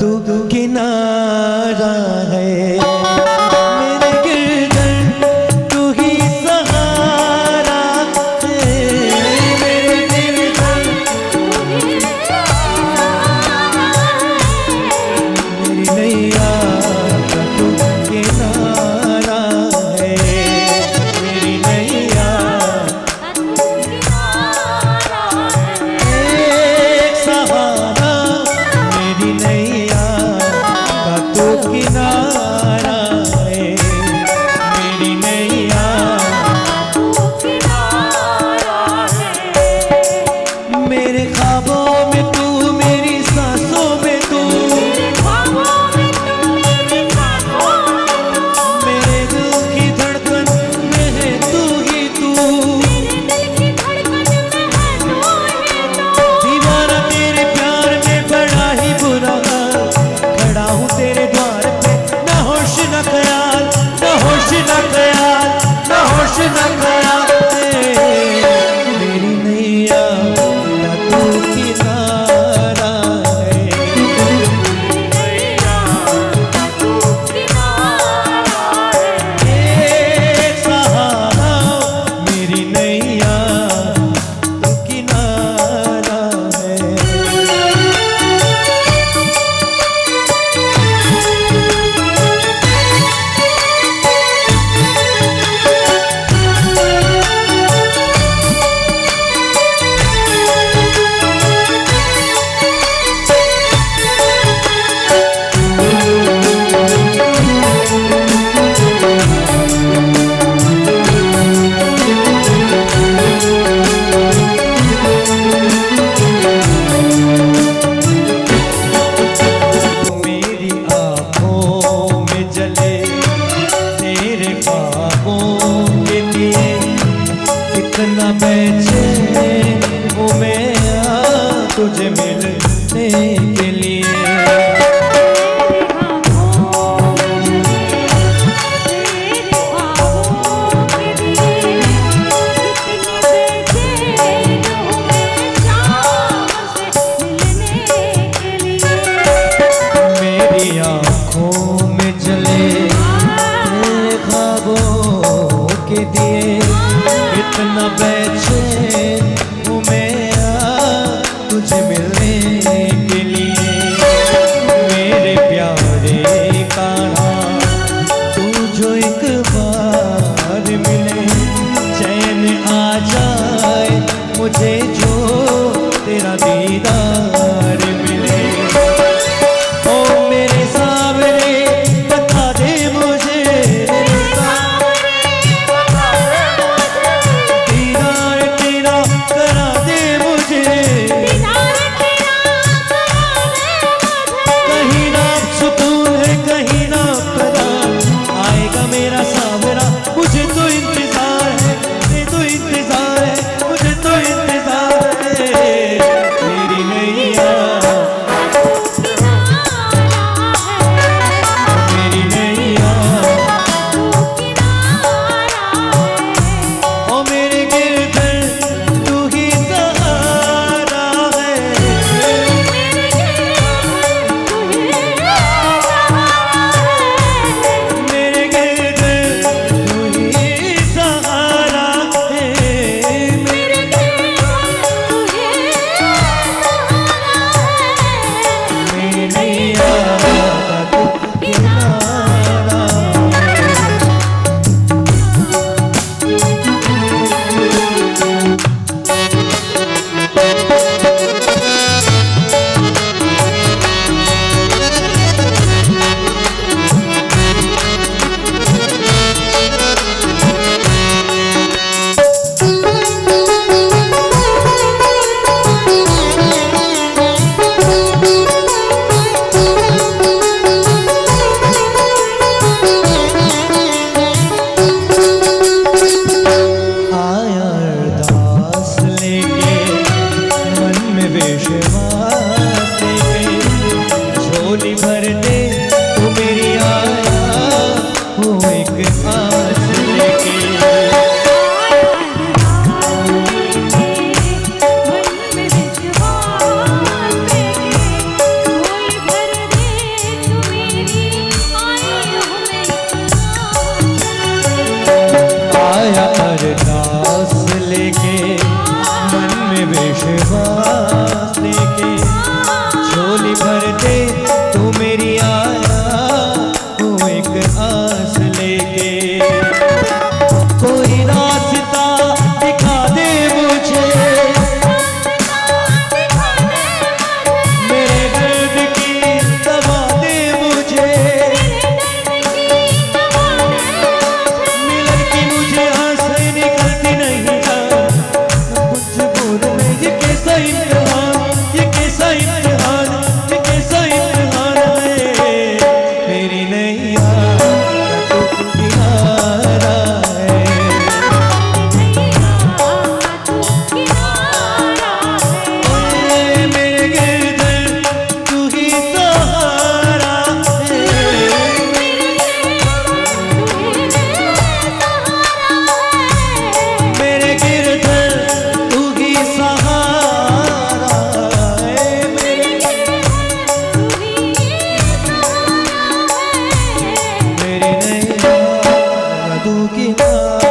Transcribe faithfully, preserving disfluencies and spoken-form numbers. तू किनारा है। ना तू के